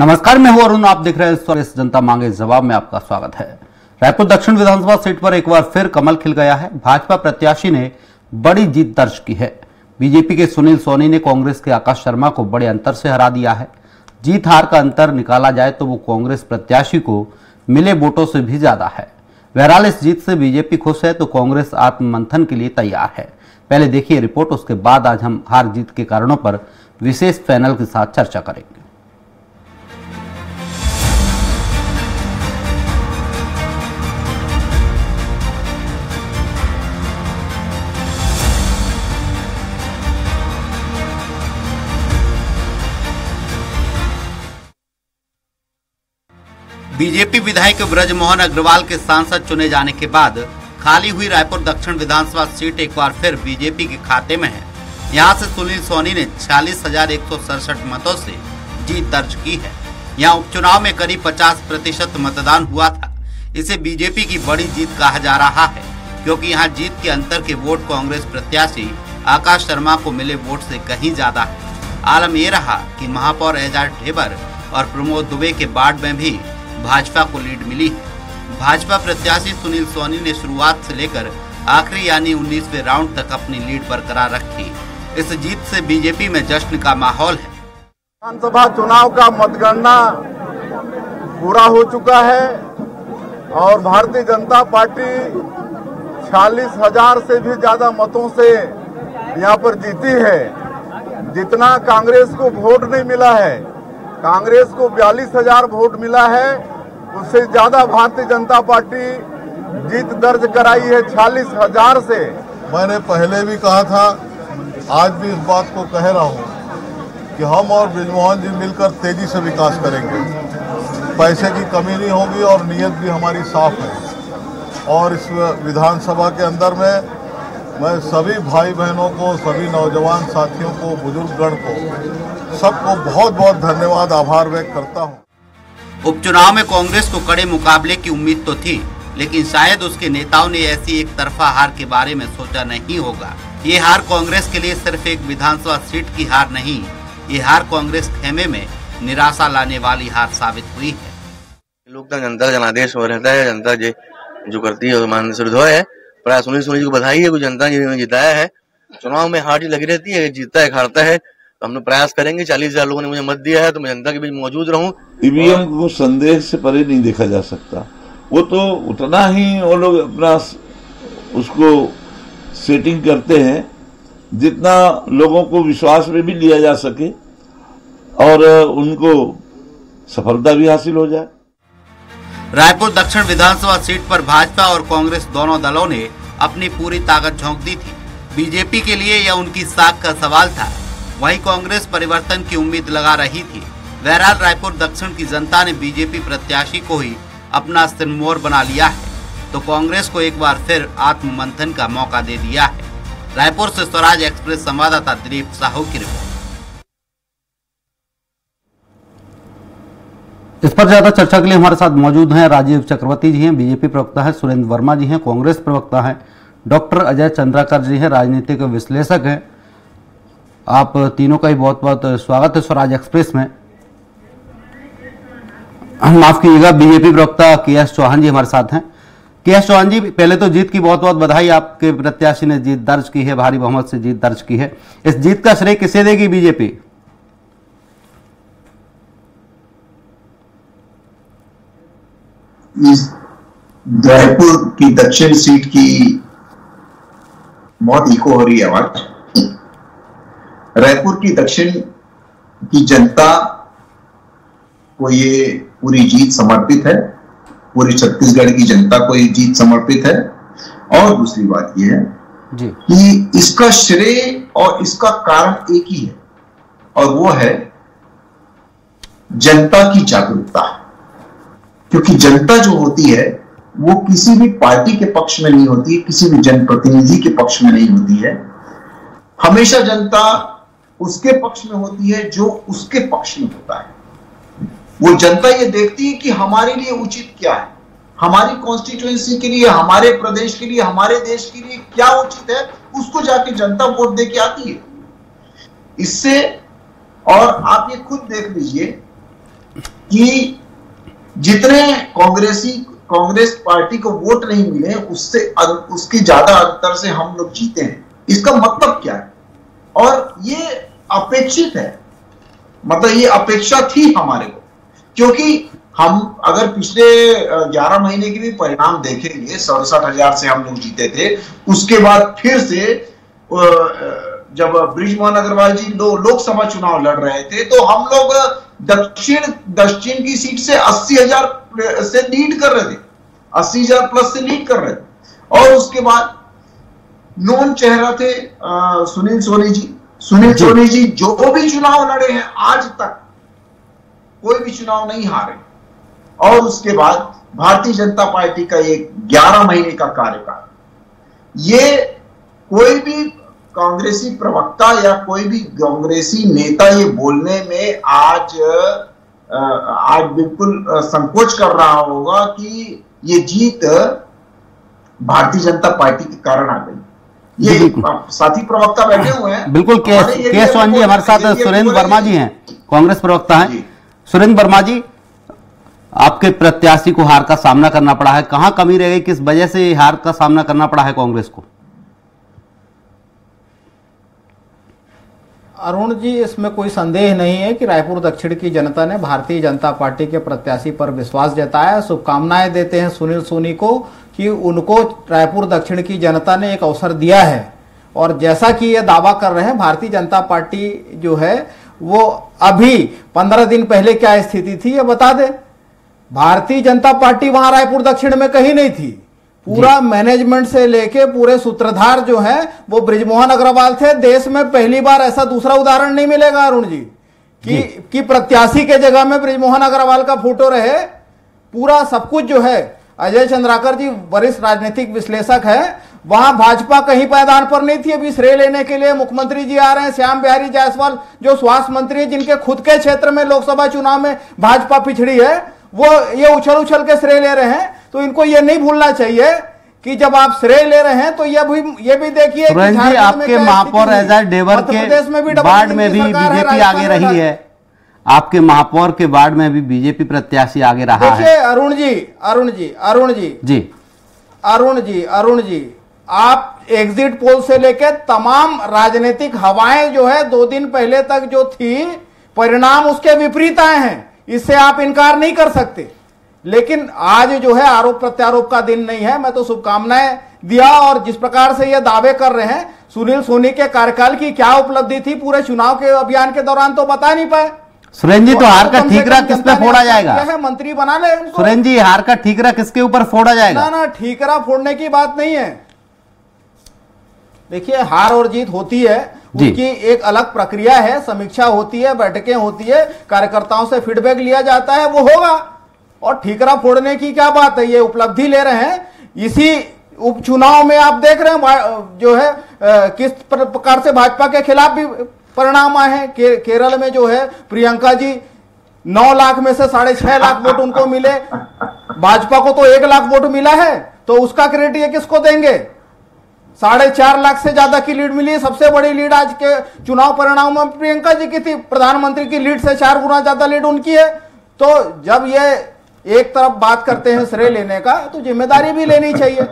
नमस्कार, मैं हूं अरुण। आप देख रहे हैं जनता मांगे जवाब में आपका स्वागत है। रायपुर दक्षिण विधानसभा सीट पर एक बार फिर कमल खिल गया है। भाजपा प्रत्याशी ने बड़ी जीत दर्ज की है। बीजेपी के सुनील सोनी ने कांग्रेस के आकाश शर्मा को बड़े अंतर से हरा दिया है। जीत हार का अंतर निकाला जाए तो वो कांग्रेस प्रत्याशी को मिले वोटों से भी ज्यादा है। बहरहाल इस जीत से बीजेपी खुश है तो कांग्रेस आत्ममंथन के लिए तैयार है। पहले देखिए रिपोर्ट, उसके बाद आज हम हार जीत के कारणों पर विशेष पैनल के साथ चर्चा करेंगे। बीजेपी विधायक ब्रिजमोहन अग्रवाल के सांसद चुने जाने के बाद खाली हुई रायपुर दक्षिण विधानसभा सीट एक बार फिर बीजेपी के खाते में है। यहां से सुनील सोनी ने 46,167 मतों से जीत दर्ज की है। यहां उपचुनाव में करीब 50% मतदान हुआ था। इसे बीजेपी की बड़ी जीत कहा जा रहा है क्योंकि यहां जीत के अंतर के वोट कांग्रेस प्रत्याशी आकाश शर्मा को मिले वोट से कहीं ज्यादा है। आलम ये रहा कि महापौर एजाज ढेबर और प्रमोद दुबे के वार्ड में भी भाजपा को लीड मिली। भाजपा प्रत्याशी सुनील सोनी ने शुरुआत से लेकर आखिरी यानी 19वें राउंड तक अपनी लीड बरकरार रखी। इस जीत से बीजेपी में जश्न का माहौल है। विधानसभा चुनाव का मतगणना पूरा हो चुका है और भारतीय जनता पार्टी 46,000 से भी ज्यादा मतों से यहाँ पर जीती है। जितना कांग्रेस को वोट नहीं मिला है, कांग्रेस को 42,000 वोट मिला है, उससे ज्यादा भारतीय जनता पार्टी जीत दर्ज कराई है 46,000 से। मैंने पहले भी कहा था, आज भी इस बात को कह रहा हूँ कि हम और ब्रिजमोहन जी मिलकर तेजी से विकास करेंगे। पैसे की कमी नहीं होगी और नीयत भी हमारी साफ है। और इस विधानसभा के अंदर में मैं सभी भाई बहनों को, सभी नौजवान साथियों को, बुजुर्गगण को, सबको बहुत बहुत धन्यवाद, आभार व्यक्त करता हूं। उपचुनाव में कांग्रेस को कड़े मुकाबले की उम्मीद तो थी, लेकिन शायद उसके नेताओं ने ऐसी एक तरफा हार के बारे में सोचा नहीं होगा। ये हार कांग्रेस के लिए सिर्फ एक विधानसभा सीट की हार नहीं, ये हार कांग्रेस खेमे में निराशा लाने वाली हार साबित हुई है। लोकतंत्र जनता जनादेश हो रहता है, जनता जो करती है। सुनील सोनी जी को बधाई है, जनता ने जिताया है। चुनाव में हार जीत लगी रहती है, जीतता है हारता है, तो हम लोग प्रयास करेंगे। 40,000 लोगों ने मुझे मत दिया है तो मैं जनता के बीच मौजूद रहूं। ईवीएम को संदेश से परे नहीं देखा जा सकता, वो तो उतना ही वो लोग अपना उसको सेटिंग करते हैं जितना लोगों को विश्वास में भी लिया जा सके और उनको सफलता भी हासिल हो जाए। रायपुर दक्षिण विधानसभा सीट पर भाजपा और कांग्रेस दोनों दलों ने अपनी पूरी ताकत झोंक दी थी। बीजेपी के लिए यह उनकी साख का सवाल था, वहीं कांग्रेस परिवर्तन की उम्मीद लगा रही थी। बहरहाल रायपुर दक्षिण की जनता ने बीजेपी प्रत्याशी को ही अपना सिरमौर बना लिया है, तो कांग्रेस को एक बार फिर आत्ममंथन का मौका दे दिया है। रायपुर से स्वराज एक्सप्रेस संवाददाता दिलीप साहू की रिपोर्ट। इस पर ज्यादा चर्चा के लिए हमारे साथ मौजूद हैं राजीव चक्रवर्ती जी हैं, बीजेपी प्रवक्ता हैं, सुरेंद्र वर्मा जी हैं, कांग्रेस प्रवक्ता हैं, डॉक्टर अजय चंद्राकर जी हैं, राजनीतिक विश्लेषक हैं। आप तीनों का ही बहुत बहुत स्वागत है स्वराज एक्सप्रेस में। माफ कीजिएगा, बीजेपी प्रवक्ता के एस चौहान जी हमारे साथ हैं। के एस चौहान जी, पहले तो जीत की बहुत बहुत बधाई। आपके प्रत्याशी ने जीत दर्ज की है, भारी बहुमत से जीत दर्ज की है। इस जीत का श्रेय किसे देगी बीजेपी? जयपुर की दक्षिण सीट की बहुत इको हो रही आवाज। रायपुर की दक्षिण की जनता को ये पूरी जीत समर्पित है, पूरी छत्तीसगढ़ की जनता को ये जीत समर्पित है। और दूसरी बात ये है कि इसका श्रेय और इसका कारण एक ही है और वो है जनता की जागरूकता। क्योंकि जनता जो होती है वो किसी भी पार्टी के पक्ष में नहीं होती है, किसी भी जनप्रतिनिधि के पक्ष में नहीं होती है। हमेशा जनता उसके पक्ष में होती है जो उसके पक्ष में होता है। वो जनता ये देखती है कि हमारे लिए उचित क्या है, हमारी कॉन्स्टिट्यूएंसी के लिए, हमारे प्रदेश के लिए, हमारे देश के लिए क्या उचित है, उसको जाके जनता वोट दे के आती है। इससे और आप ये खुद देख लीजिए कि जितने कांग्रेस पार्टी को वोट नहीं मिले उससे उसकी ज्यादा अंतर से हम लोग जीते हैं। इसका मतलब क्या है? और ये अपेक्षित है, मतलब ये अपेक्षा थी हमारे को, क्योंकि हम अगर पिछले 11 महीने के भी परिणाम देखेंगे, 67,000 से हम लोग जीते थे, उसके बाद फिर से जब ब्रिजमोहन अग्रवाल जी लोकसभा चुनाव लड़ रहे थे तो हम लोग दक्षिण की सीट से 80,000 से लीड कर रहे थे, 80,000 प्लस से लीड कर रहे थे। और उसके बाद नोन चेहरा थे सुनील सोनी जी, जो भी चुनाव लड़े हैं आज तक कोई भी चुनाव नहीं हारे। और उसके बाद भारतीय जनता पार्टी का ये 11 महीने का कार्यकाल, ये कोई भी कांग्रेसी प्रवक्ता या कोई भी कांग्रेसी नेता ये बोलने में आज बिल्कुल संकोच कर रहा होगा कि ये जीत भारतीय जनता पार्टी के कारण आ गई। ये साथी प्रवक्ता बैठे हुए हैं, बिल्कुल के एस चौहान जी हमारे साथ, सुरेंद्र वर्मा जी हैं, कांग्रेस प्रवक्ता हैं। सुरेंद्र वर्मा जी, आपके प्रत्याशी को हार का सामना करना पड़ा है, कहां कमी रह गई, किस वजह से हार का सामना करना पड़ा है कांग्रेस को? अरुण जी, इसमें कोई संदेह नहीं है कि रायपुर दक्षिण की जनता ने भारतीय जनता पार्टी के प्रत्याशी पर विश्वास जताया। शुभकामनाएं देते हैं सुनील सोनी को कि उनको रायपुर दक्षिण की जनता ने एक अवसर दिया है, और जैसा कि ये दावा कर रहे हैं, भारतीय जनता पार्टी जो है वो अभी 15 दिन पहले क्या स्थिति थी ये बता दें। भारतीय जनता पार्टी वहां रायपुर दक्षिण में कहीं नहीं थी, पूरा मैनेजमेंट से लेके पूरे सूत्रधार जो है वो ब्रिजमोहन अग्रवाल थे। देश में पहली बार ऐसा दूसरा उदाहरण नहीं मिलेगा अरुण जी कि प्रत्याशी के जगह में ब्रिजमोहन अग्रवाल का फोटो रहे, पूरा सब कुछ जो है। अजय चंद्राकर जी वरिष्ठ राजनीतिक विश्लेषक है, वहां भाजपा कहीं पायदान पर नहीं थी। अभी श्रेय लेने के लिए मुख्यमंत्री जी आ रहे हैं, श्याम बिहारी जायसवाल जो स्वास्थ्य मंत्री है, जिनके खुद के क्षेत्र में लोकसभा चुनाव में भाजपा पिछड़ी है, वो ये उछल के श्रेय ले रहे हैं। तो इनको ये नहीं भूलना चाहिए कि जब आप श्रेय ले रहे हैं तो ये भी देखिए कि आपके महापौर एजाज डेवर के वार्ड में भी बीजेपी आगे रही है, आपके महापौर के वार्ड में भी बीजेपी प्रत्याशी आगे रहा है। अरुण जी, आप एग्जिट पोल से लेकर तमाम राजनीतिक हवाएं जो है 2 दिन पहले तक जो थी, परिणाम उसके विपरीत आए हैं, इससे आप इनकार नहीं कर सकते। लेकिन आज जो है आरोप प्रत्यारोप का दिन नहीं है। मैं तो शुभकामनाएं दिया, और जिस प्रकार से ये दावे कर रहे हैं, सुनील सोनी के कार्यकाल की क्या उपलब्धि थी पूरे चुनाव के अभियान के दौरान तो बता नहीं पाए। सुरेंद्र जी, तो हार का ठीकरा किस पे फोड़ा जाएगा? मंत्री बना ले उनको। सुरेंद्र जी, हार का ठीकरा किसके ऊपर फोड़ा जाएगा? ना ना, ठीकरा फोड़ने की बात नहीं है। देखिए, हार और जीत होती है, उसकी एक अलग प्रक्रिया है, समीक्षा होती है, बैठकें होती है, कार्यकर्ताओं से फीडबैक लिया जाता है, वो होगा। और ठीकरा फोड़ने की क्या बात है, ये उपलब्धि ले रहे हैं। इसी उपचुनाव में आप देख रहे हैं जो है किस प्रकार से भाजपा के खिलाफ भी परिणाम आए हैं। केरल में जो है प्रियंका जी 9 लाख में से 6.5 लाख वोट उनको मिले, भाजपा को तो 1 लाख वोट मिला है, तो उसका क्रेडिट ये किसको देंगे? 4.5 लाख से ज्यादा की लीड मिली, सबसे बड़ी लीड आज के चुनाव परिणाम में प्रियंका जी की थी, प्रधानमंत्री की लीड से 4 गुना ज्यादा लीड उनकी है। तो जब ये एक तरफ बात करते हैं श्रेय लेने का, तो जिम्मेदारी भी लेनी चाहिए।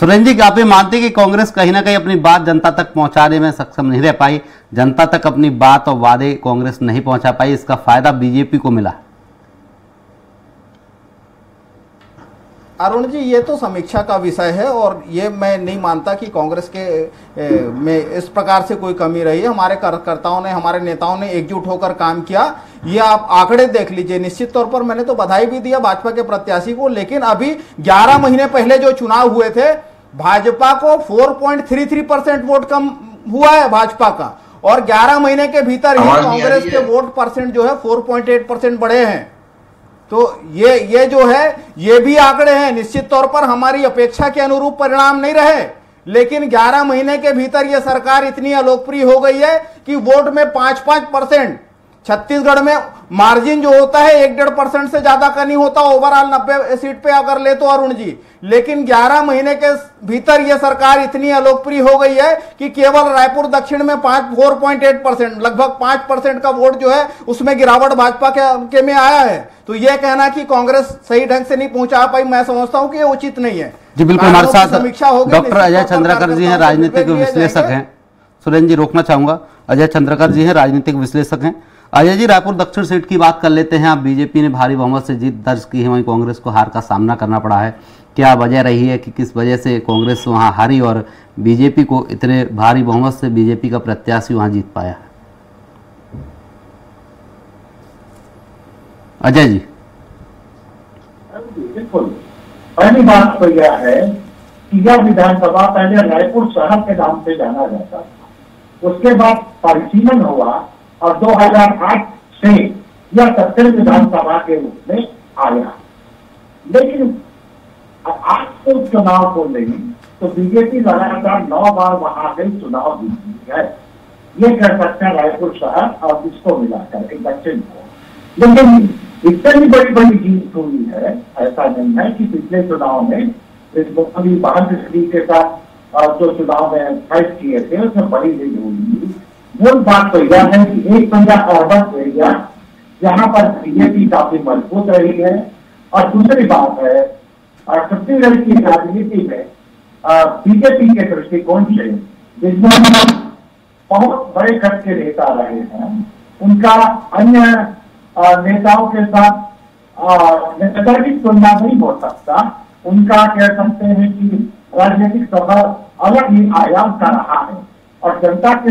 सुरेंद्र जी, आप ये मानते हैं कि कांग्रेस कहीं ना कहीं अपनी बात जनता तक पहुंचाने में सक्षम नहीं रह पाई, जनता तक अपनी बात और वादे कांग्रेस नहीं पहुंचा पाई, इसका फायदा बीजेपी को मिला? अरुण जी, ये तो समीक्षा का विषय है, और ये मैं नहीं मानता कि कांग्रेस के में इस प्रकार से कोई कमी रही है। हमारे कार्यकर्ताओं ने, हमारे नेताओं ने एकजुट होकर काम किया, ये आप आंकड़े देख लीजिए। निश्चित तौर पर मैंने तो बधाई भी दिया भाजपा के प्रत्याशी को, लेकिन अभी 11 महीने पहले जो चुनाव हुए थे, भाजपा को 4.33% वोट कम हुआ है भाजपा का, और 11 महीने के भीतर ही कांग्रेस के वोट परसेंट जो है 4.8% बढ़े हैं। तो ये जो है, ये भी आंकड़े हैं। निश्चित तौर पर हमारी अपेक्षा के अनुरूप परिणाम नहीं रहे, लेकिन 11 महीने के भीतर ये सरकार इतनी अलोकप्रिय हो गई है कि वोट में 5-5% छत्तीसगढ़ में मार्जिन जो होता है 1.5% से ज्यादा का नहीं होता ओवरऑल 90 सीट पे अगर ले तो अरुण जी, लेकिन 11 महीने के भीतर यह सरकार इतनी अलोकप्रिय हो गई है कि केवल रायपुर दक्षिण में 4.8% लगभग 5% का वोट जो है उसमें गिरावट भाजपा के में आया है। तो यह कहना कि कांग्रेस सही ढंग से नहीं पहुंचा पाई, मैं समझता हूं कि यह उचित नहीं है। जी बिल्कुल, हमारे साथ डॉक्टर अजय चंद्राकर जी हैं, राजनीतिक विश्लेषक हैं। सुरेंद्र जी रोकना चाहूंगा, अजय चंद्राकर जी हैं, राजनीतिक विश्लेषक हैं। अजय जी, रायपुर दक्षिण सीट की बात कर लेते हैं आप। बीजेपी ने भारी बहुमत से जीत दर्ज की है, वहीं कांग्रेस को हार का सामना करना पड़ा है। क्या वजह रही है कि किस वजह से कांग्रेस वहां हारी और बीजेपी को इतने भारी बहुमत से बीजेपी का प्रत्याशी वहां जीत पाया है? अजय जी बिल्कुल, पहली बात तो यह है कि यह विधानसभा पहले रायपुर शहर के नाम से जाना जाता था, उसके बाद परिसीमन हुआ और 2008 से यह 70 विधानसभा के रूप में आया। लेकिन आज तो चुनाव को नहीं तो बीजेपी लगातार 9 बार वहां से चुनाव जीती है, ये कर सकते हैं रायपुर शहर और इसको मिलाकर एक दक्षिण को। लेकिन इतनी बड़ी बड़ी जीत हुई है, ऐसा नहीं है कि पिछले चुनाव में बहादुरी के साथ जो चुनाव में फाइट किए थे उसमें बड़ी जीत हुई। मूल बात तो यह है कि एक पंजाब अर्बन एरिया जहां पर बीजेपी काफी मजबूत रही है, और दूसरी बात है छत्तीसगढ़ की राजनीति में बीजेपी के दृष्टिकोण से ब्रिजमोहन बहुत बड़े कद के नेता रहे हैं, उनका अन्य नेताओं के साथ नेता की तुलना नहीं हो सकता। उनका कह सकते हैं कि राजनीतिक सफर अलग ही आयाम का रहा है और जनता के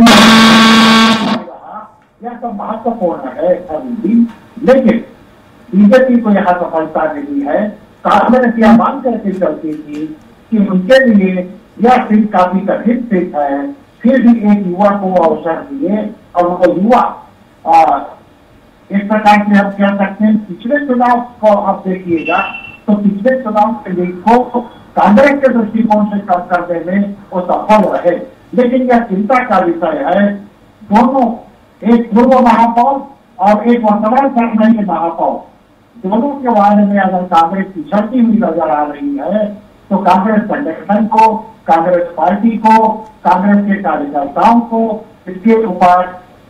यह सब महत्वपूर्ण है अभी। लेकिन बीजेपी को यह सफलता मिली है। कांग्रेस यह मांग करके चलती थी कि उनके लिए यह सीट काफी कठिन सीट है, फिर भी एक युवा को अवसर दिए और वो युवा इस प्रकार से हम कह सकते हैं। पिछले चुनाव को आप देखिएगा तो पिछले चुनाव के लेखों कांग्रेस के दृष्टिकोण से कम करने में वो सफल रहे, लेकिन यह चिंता का विषय है। दोनों, एक पूर्व महापौर और एक वर्तमान सरकार के महापौर, दोनों के बारे में अगर कांग्रेस पिछड़ती हुई नजर आ रही है तो कांग्रेस संगठन को, कांग्रेस पार्टी को, कांग्रेस के कार्यकर्ताओं को इसके ऊपर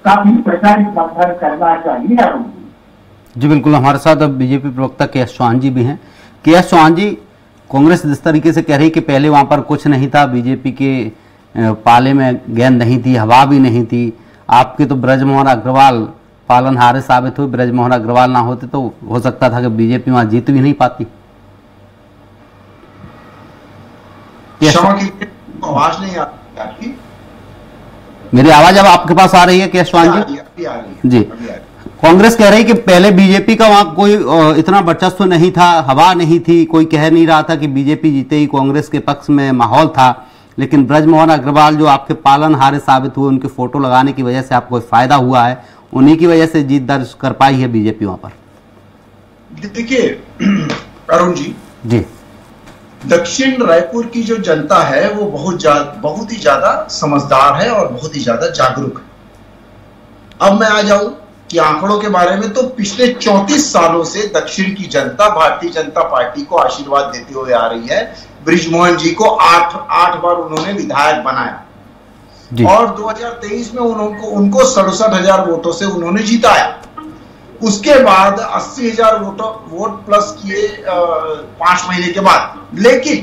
काफी प्रचारित मंथन करना चाहिए। जी बिल्कुल, हमारे साथ अब बीजेपी प्रवक्ता के एस चौहान जी भी हैं। के एस चौहान जी, कांग्रेस जिस तरीके से कह रही कि पहले वहां पर कुछ नहीं था, बीजेपी के पाले में गेंद नहीं थी, हवा भी नहीं थी, आपके तो ब्रिजमोहन अग्रवाल पालनहारे साबित हुए, ब्रिजमोहन अग्रवाल ना होते तो हो सकता था कि बीजेपी वहां जीत भी नहीं पाती। आवाज नहीं आ रही, मेरी आवाज अब आपके पास आ रही है? के चौहान जी, जी कांग्रेस कह रही कि पहले बीजेपी का वहां कोई इतना वर्चस्व नहीं था, हवा नहीं थी, कोई कह नहीं रहा था कि बीजेपी जीते ही कांग्रेस के पक्ष में माहौल था, लेकिन ब्रिजमोहन अग्रवाल जो आपके पालनहारे साबित हुए, उनके फोटो लगाने की वजह से आपको फायदा हुआ है, उन्हीं की वजह से जीत दर्ज कर पाई है बीजेपी वहां पर। देखिए अरुण जी, जी दक्षिण रायपुर की जो जनता है वो बहुत ही ज्यादा समझदार है और बहुत ही ज्यादा जागरूक है। अब मैं आ जाऊं कि आंकड़ों के बारे में, तो पिछले 34 सालों से दक्षिण की जनता भारतीय जनता पार्टी को आशीर्वाद देते हुए आ रही है। ब्रिजमोहन जी को 8 बार उन्होंने विधायक बनाया और 2023 में उनको 67,000 वोटों से उन्होंने जीताया। उसके बाद 80,000 वोट प्लस किए 5 महीने के बाद। लेकिन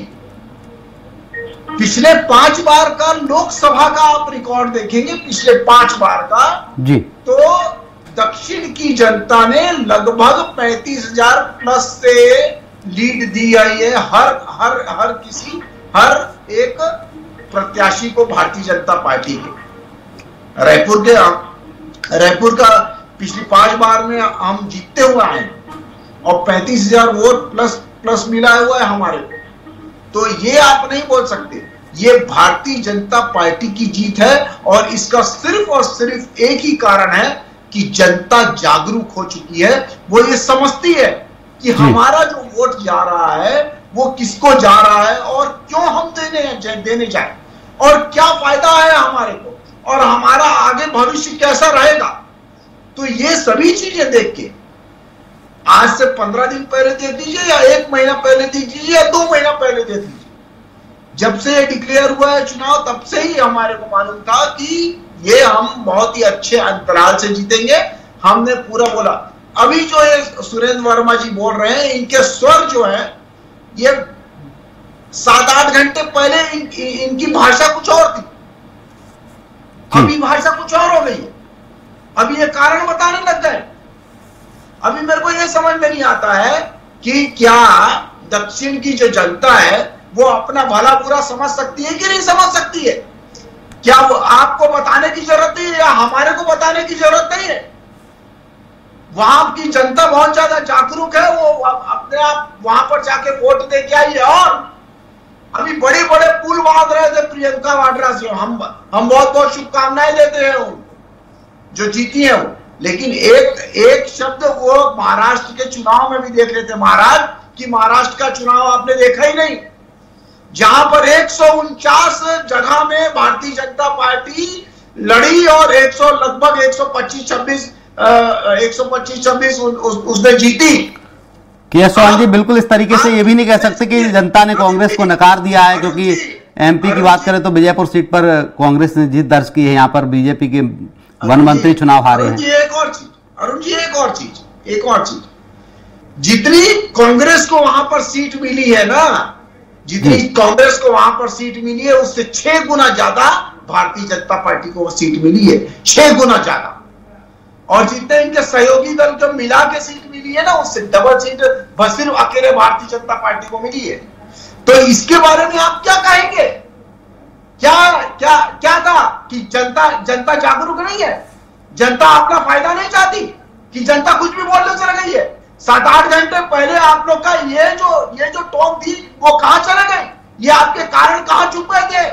पिछले 5 बार का लोकसभा का आप रिकॉर्ड देखेंगे, पिछले 5 बार का जी, तो दक्षिण की जनता ने लगभग 35,000 प्लस से लीड दी आई है हर एक प्रत्याशी को भारतीय जनता पार्टी के। रायपुर का पिछली 5 बार में हम जीतते हुए आए हैं और 35,000 वोट प्लस मिला हुआ है हमारे को, तो ये आप नहीं बोल सकते ये भारतीय जनता पार्टी की जीत है। और इसका सिर्फ और सिर्फ एक ही कारण है कि जनता जागरूक हो चुकी है। वो ये समझती है कि हमारा जो वोट जा रहा है वो किसको जा रहा है और क्यों हम देने जाए और क्या फायदा है हमारे को और हमारा आगे भविष्य कैसा रहेगा। तो ये सभी चीजें देख के आज से 15 दिन पहले देख दीजिए या 1 महीना पहले देख दीजिए या 2 महीना पहले देख दीजिए, जब से ये डिक्लेयर हुआ है चुनाव तब से ही हमारे को मालूम था कि ये हम बहुत ही अच्छे अंतराल से जीतेंगे। हमने पूरा बोला। अभी जो ये सुरेंद्र वर्मा जी बोल रहे हैं, इनके स्वर जो है ये 7-8 घंटे पहले इनकी भाषा कुछ और थी, अभी भाषा कुछ और हो गई है। अभी ये कारण बताने लग गए। अभी मेरे को यह समझ में नहीं आता है कि क्या दक्षिण की जो जनता है वो अपना भला बुरा समझ सकती है कि नहीं समझ सकती है। क्या वो आपको बताने की जरूरत नहीं है या हमारे को बताने की जरूरत नहीं है। वहां की जनता बहुत ज्यादा जागरूक है, वो अपने आप वहां पर जाके वोट दे के आई है। और अभी बड़े बड़े पुल बांध रहे थे प्रियंका वाड़रा से, हम बहुत बहुत शुभकामनाएं देते हैं उनको जो जीती है वो, लेकिन एक शब्द वो महाराष्ट्र के चुनाव में भी देख रहे थे महाराज कि महाराष्ट्र का चुनाव आपने देखा ही नहीं, जहां पर 149 जगह में भारतीय जनता पार्टी लड़ी और 125-26 उसने जीती। के जी बिल्कुल इस तरीके से ये भी नहीं कह सकते कि जनता ने कांग्रेस को नकार दिया है, क्योंकि एमपी की बात करें तो विजयपुर सीट पर कांग्रेस ने जीत दर्ज की है, यहाँ पर बीजेपी के वन मंत्री चुनाव हारे हैं। अरुण जी एक और चीज, जितनी कांग्रेस को वहां पर सीट मिली है ना, जितनी कांग्रेस को वहां पर सीट मिली है उससे 6 गुना ज्यादा भारतीय जनता पार्टी को सीट मिली है, 6 गुना ज्यादा। और जितने इनके सहयोगी दल को मिला के सीट मिली है ना उससे डबल सीट बस सिर्फ अकेले भारतीय जनता पार्टी को मिली है। तो इसके बारे में आप क्या कहेंगे? क्या था कि जनता जागरूक नहीं है, जनता अपना फायदा नहीं चाहती कि जनता कुछ भी बोलने चल गई है। 7-8 घंटे पहले आप लोग का ये जो टॉक थी वो कहां चले गए? ये आपके कारण कहां छुप गए?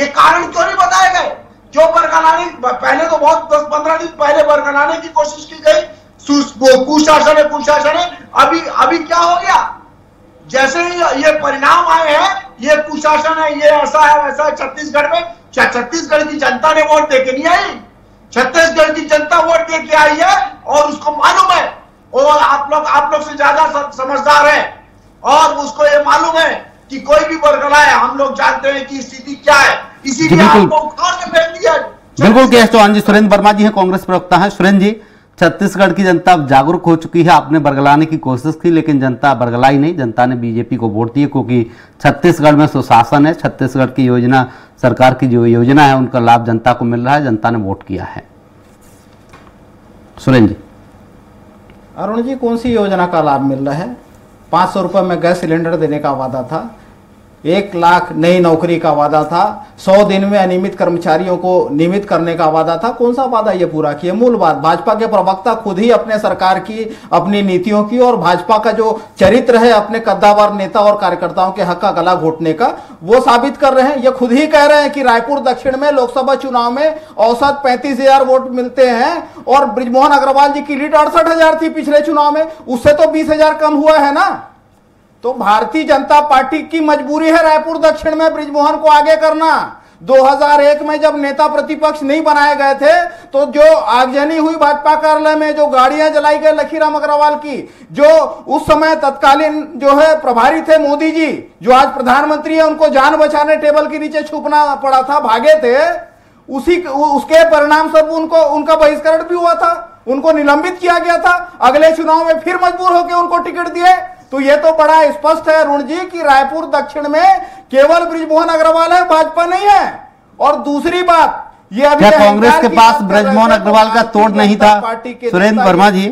ये कारण क्यों नहीं बताए गए? जो बरगलाने पहले तो बहुत 10-15 दिन पहले बरगलाने की कोशिश की गई, कुशासन है। अभी क्या हो गया? जैसे ये परिणाम आए हैं, ये कुशासन है, ये ऐसा है वैसा है। छत्तीसगढ़ में छत्तीसगढ़ की जनता ने वोट देके नहीं आई, छत्तीसगढ़ की जनता वोट देके आई है और उसको मालूम है, और आप लोग से ज्यादा समझदार है और उसको ये मालूम है कि कोई भी बरगलाए, हम लोग जानते हैं कि स्थिति क्या है, इसीलिए आपको उखाड़ के फेंक दिया। बिल्कुल के एस चौहान जी, सुरेंद्र वर्मा जी हैं, कांग्रेस प्रवक्ता हैं। सुरेंद्र जी, छत्तीसगढ़ की जनता अब जागरूक हो चुकी है। आपने बरगलाने की कोशिश की लेकिन जनता बरगलाई नहीं, जनता ने बीजेपी को वोट दिया, क्योंकि छत्तीसगढ़ में सुशासन है, छत्तीसगढ़ की योजना, सरकार की जो योजना है उनका लाभ जनता को मिल रहा है, जनता ने वोट किया है। सुरेंद्र जी, अरुण जी, कौन सी योजना का लाभ मिल रहा है? 500 रुपये में गैस सिलेंडर देने का वादा था, 1 लाख नई नौकरी का वादा था, 100 दिन में अनियमित कर्मचारियों को नियमित करने का वादा था। कौन सा वादा ये पूरा किया? मूल बात, भाजपा के प्रवक्ता खुद ही अपने सरकार की, अपनी नीतियों की और भाजपा का जो चरित्र है अपने कद्दावर नेता और कार्यकर्ताओं के हक का गला घोटने का, वो साबित कर रहे हैं। ये खुद ही कह रहे हैं कि रायपुर दक्षिण में लोकसभा चुनाव में औसत 35,000 वोट मिलते हैं और ब्रिजमोहन अग्रवाल जी की लीड 68,000 थी पिछले चुनाव में, उससे तो 20,000 कम हुआ है ना। तो भारतीय जनता पार्टी की मजबूरी है रायपुर दक्षिण में ब्रिजमोहन को आगे करना। 2001 में जब नेता प्रतिपक्ष नहीं बनाए गए थे तो जो आगजनी हुई भाजपा कार्यालय में, जो गाड़ियां जलाई गई लखीराम अग्रवाल की, जो उस समय तत्कालीन जो है प्रभारी थे मोदी जी, जो आज प्रधानमंत्री है, उनको जान बचाने टेबल के नीचे छुपना पड़ा था, भागे थे। उसके परिणाम स्वरूप उनका बहिष्करण भी हुआ था, उनको निलंबित किया गया था, अगले चुनाव में फिर मजबूर होकर उनको टिकट दिए। तो यह तो बड़ा स्पष्ट है अरुण जी कि रायपुर दक्षिण में केवल ब्रिजमोहन अग्रवाल है, भाजपा नहीं है। और दूसरी बात, ये अभी कांग्रेस के पास ब्रिजमोहन अग्रवाल का तोड़ नहीं था। सुरेंद्र वर्मा जी,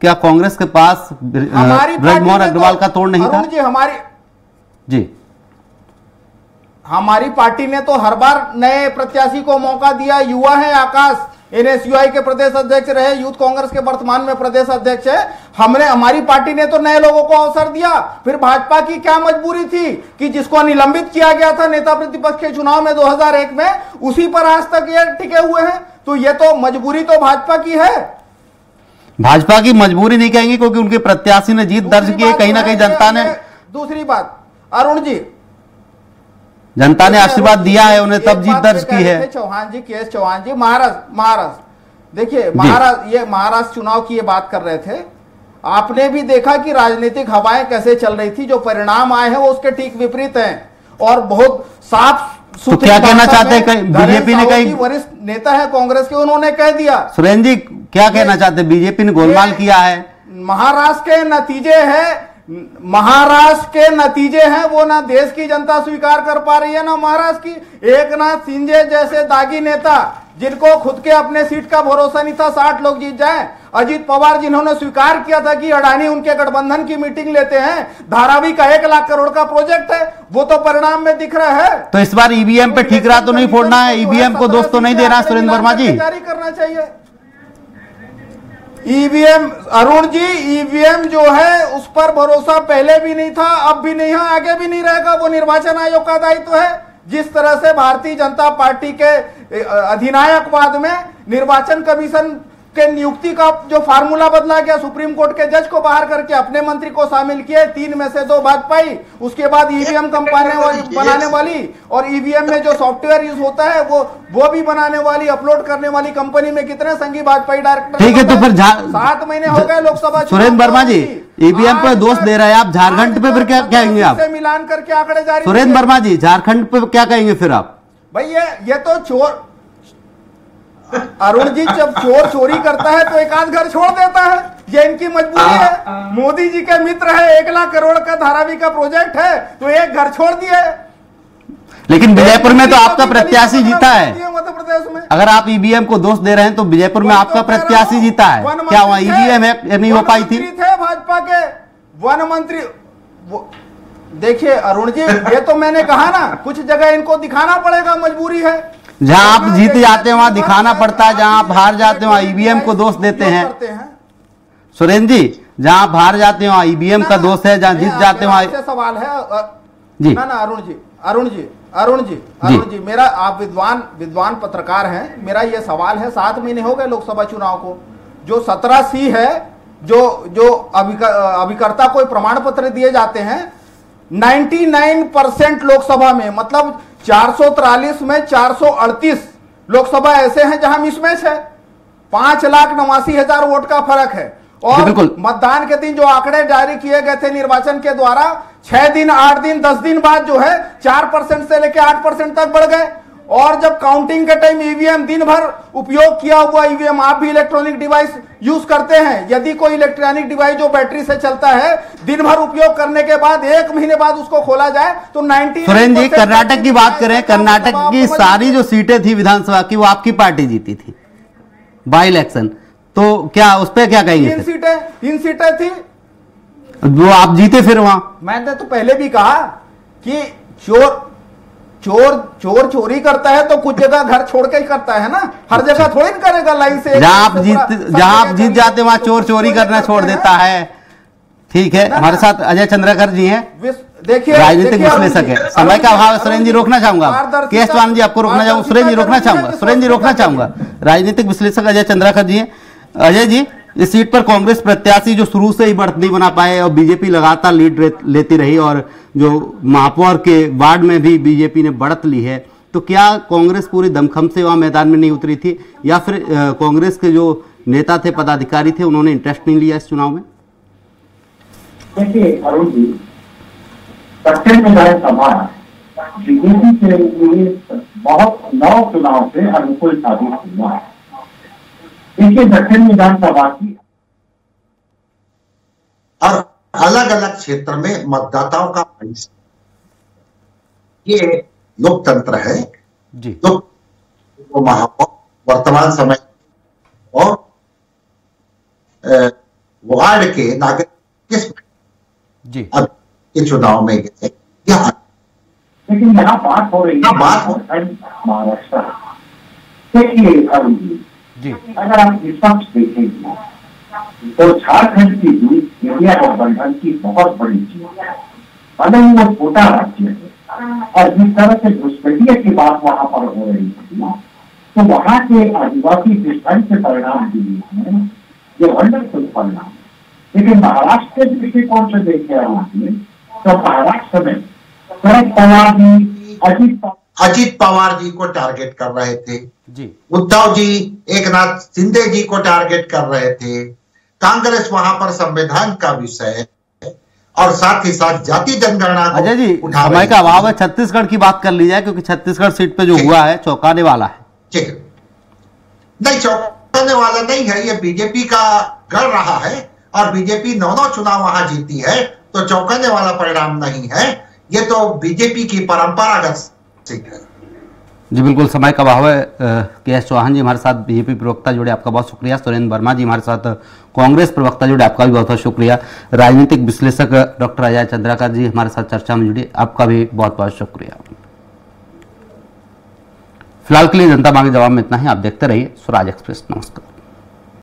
क्या कांग्रेस के पास ब्रिजमोहन अग्रवाल का तोड़ नहीं था? जी, हमारी पार्टी ने तो हर बार नए प्रत्याशी को मौका दिया। युवा है आकाश, NSUI के प्रदेश अध्यक्ष रहे, यूथ कांग्रेस के वर्तमान में प्रदेश अध्यक्ष है। हमारी पार्टी ने तो नए लोगों को अवसर दिया। फिर भाजपा की क्या मजबूरी थी कि जिसको निलंबित किया गया था नेता प्रतिपक्ष के चुनाव में 2001 में, उसी पर आज तक ये टिके हुए हैं। तो ये तो मजबूरी तो भाजपा की है। भाजपा की मजबूरी नहीं कहेंगे क्योंकि उनके प्रत्याशी ने जीत दर्ज की है, कहीं ना कहीं जनता ने। दूसरी बात अरुण जी, जनता ने आशीर्वाद दिया है उन्हें, तब जीत दर्ज की है। चौहान जी, के एस चौहान जी, महाराष्ट्र देखिए महाराष्ट्र चुनाव की ये बात कर रहे थे, आपने भी देखा कि राजनीतिक हवाएं कैसे चल रही थी, जो परिणाम आए हैं वो उसके ठीक विपरीत हैं और बहुत साफ सूत्र। क्या कहना चाहते हैं बीजेपी ने? कई वरिष्ठ नेता है कांग्रेस के, उन्होंने कह दिया। सुरेंद्र जी क्या कहना चाहते हैं? बीजेपी ने गोलमाल किया है, महाराष्ट्र के नतीजे है, महाराष्ट्र के नतीजे हैं वो ना देश की जनता स्वीकार कर पा रही है ना महाराष्ट्र की। एक नाथ शिंदे जैसे दागी नेता जिनको खुद के अपने सीट का भरोसा नहीं था, 60 लोग जीत जाएं। अजीत पवार जिन्होंने स्वीकार किया था कि अडानी उनके गठबंधन की मीटिंग लेते हैं, धारावी का 1 लाख करोड़ का प्रोजेक्ट है, वो तो परिणाम में दिख रहा है। तो इस बार ईवीएम पे ठीकरा तो नहीं फोड़ना है, ईवीएम को दोस्तों नहीं देना सुरेंद्र वर्मा जी, जारी करना चाहिए ईवीएम। अरुण जी ईवीएम जो है उस पर भरोसा पहले भी नहीं था, अब भी नहीं है, आगे भी नहीं रहेगा। वो निर्वाचन आयोग का दायित्व है। जिस तरह से भारतीय जनता पार्टी के अधिनायकवाद में निर्वाचन कमीशन के नियुक्ति का जो फार्मूला बदला गया, सुप्रीम कोर्ट के जज को बाहर करके अपने मंत्री को शामिल किए, 3 में से 2 भाजपाई, उसके बाद ईवीएम कंपनी बनाने वाली और ईवीएम में जो सॉफ्टवेयर यूज होता है वो भी बनाने वाली, अपलोड करने वाली कंपनी में कितने संघी भाजपाई डायरेक्टर। ठीक है, तो फिर 7 महीने हो गए लोकसभा। सुरेंद्र वर्मा जी ईवीएम पर दोष दे रहे हैं आप, झारखंड पे फिर क्या कहेंगे आप? मिलान करके आंकड़े जारी। सुरेंद्र वर्मा जी झारखंड पे क्या कहेंगे फिर आप? भाई ये तो चोर, अरुण जी जब चोर चोरी करता है तो एक आध घर छोड़ देता है, ये इनकी मजबूरी है। मोदी जी के मित्र है, 1 लाख करोड़ का धारावी का प्रोजेक्ट है तो एक घर छोड़ दिया। लेकिन विजयपुर में तो आपका प्रत्याशी जीता है, मध्य प्रदेश में। अगर आप ईवीएम को दोष दे रहे हैं तो विजयपुर में आपका प्रत्याशी जीता है, क्या वहाँ ईवीएम है नहीं हो पाई थी? भाजपा के वन मंत्री। देखिए अरुण जी ये तो मैंने कहा ना, कुछ जगह इनको दिखाना पड़ेगा, मजबूरी है। जहां आप जीत जाते हैं वहां दिखाना पड़ता है, जहां आप हार जाते हैं वहां ईवीएम को दोष देते हैं। सुरेंद्र जी जहां आप हार जाते हैं वहां ईवीएम का दोष है, जहां जीत जाते हैं वहां। सवाल है जी ना अरुण जी मेरा, आप विद्वान पत्रकार हैं, मेरा ये सवाल है, 7 महीने हो गए लोकसभा चुनाव को, जो 17C है, जो अभिकर्ता कोई प्रमाण पत्र दिए जाते हैं, 99% लोकसभा में, मतलब 443 में 438 लोकसभा ऐसे हैं जहां मिसमैच है। 5,89,000 वोट का फर्क है। और मतदान के दिन जो आंकड़े जारी किए गए थे निर्वाचन के द्वारा, 6 दिन 8 दिन 10 दिन बाद जो है 4% से लेकर 8% तक बढ़ गए। और जब काउंटिंग के टाइम ईवीएम, दिन भर उपयोग किया हुआ ईवीएम, आप भी इलेक्ट्रॉनिक डिवाइस यूज करते हैं, यदि कोई इलेक्ट्रॉनिक डिवाइस जो बैटरी से चलता है, दिन भर उपयोग करने के बाद 1 महीने बाद उसको खोला जाए तो 90। सुरेंद्र जी कर्नाटक की बात करें, कर्नाटक की सारी जो सीटें थी विधानसभा की वो आपकी पार्टी जीती थी बाई इलेक्शन, तो क्या उस पर क्या कहेंगे? 3 सीटें थी वो आप जीते फिर वहाँ। मैंने तो पहले भी कहा कि चोर चोरी करता है तो कुछ जगह घर छोड़ के ही करता है ना, हर जगह थोड़ी ना करेगा लाइन से। जहाँ आप जीत जाते वहाँ चोर चोरी करना छोड़ देता है। ठीक है, हमारे साथ अजय चंद्राकर जी हैं, देखिए राजनीतिक विश्लेषक है। समय का अभाव, सुरेंद्र जी रोकना चाहूंगा, के एस चौहान जी आपको रोकना चाहूंगा, सुरेंद्र जी रोकना चाहूंगा। राजनीतिक विश्लेषक अजय चंद्राकर जी है। अजय जी, इस सीट पर कांग्रेस प्रत्याशी जो शुरू से ही बढ़त नहीं बना पाए और बीजेपी लगातार लीड लेती रही और जो महापौर के वार्ड में भी बीजेपी ने बढ़त ली है, तो क्या कांग्रेस पूरी दमखम से वहाँ मैदान में नहीं उतरी थी या फिर कांग्रेस के जो नेता थे, पदाधिकारी थे, उन्होंने इंटरेस्ट नहीं लिया इस चुनाव में? देखिए अरुण जी, सत्य निवारण सभा बीजेपी के लिए बहुत 9 चुनाव से अनुकूल साबित हुआ है। देखिए दक्षिण विधानसभा की हर अलग अलग क्षेत्र में मतदाताओं का ये लोकतंत्र है जी, तो महापौर वर्तमान समय और वार्ड के नागरिक किस जी अब के चुनाव में गए। लेकिन यहाँ बात हो रही है महाराष्ट्र। देखिए अरुण जी, अगर हम निष्पक्ष देखेंगे तो झारखंड की भी इंडिया गठबंधन की बहुत बड़ी चीज है, भले ही वो छोटा राज्य है। और जिस तरह से घुसपैठिया की बात वहां पर हो रही थी, तो वहां के आदिवासी दुष्कर्म के परिणाम दिए हैं, ये वंडरफुल परिणाम। लेकिन महाराष्ट्र के दृष्टिकोण से देखे रहा है तो महाराष्ट्र में शरद पवार जी, अजीत पवार अजीत पवार जी को टारगेट कर रहे थे, उद्धव जी एक नाथ शिंदे जी को टारगेट कर रहे थे। कांग्रेस वहां पर संविधान का विषय और साथ ही साथ जाति जनगणना। अजय जी समय का अभाव है, छत्तीसगढ़ की बात कर ली जाए क्योंकि छत्तीसगढ़ सीट पे जो हुआ है चौंकाने वाला है। ठीक है, नहीं चौंकाने वाला नहीं है, ये बीजेपी का गढ़ रहा है और बीजेपी 9 चुनाव वहां जीती है, तो चौंकाने वाला परिणाम नहीं है, ये तो बीजेपी की परंपरागत सीट है। जी बिल्कुल, समय का अभाव है। के एस चौहान जी हमारे साथ बीजेपी प्रवक्ता जुड़े, आपका बहुत शुक्रिया। सुरेंद्र वर्मा जी हमारे साथ कांग्रेस प्रवक्ता जुड़े, आपका भी बहुत बहुत शुक्रिया। राजनीतिक विश्लेषक डॉक्टर अजय चंद्राकर जी हमारे साथ चर्चा में जुड़े, आपका भी बहुत बहुत शुक्रिया। फिलहाल के लिए जनता मांगे जवाब में इतना ही, आप देखते रहिए स्वराज एक्सप्रेस। नमस्कार।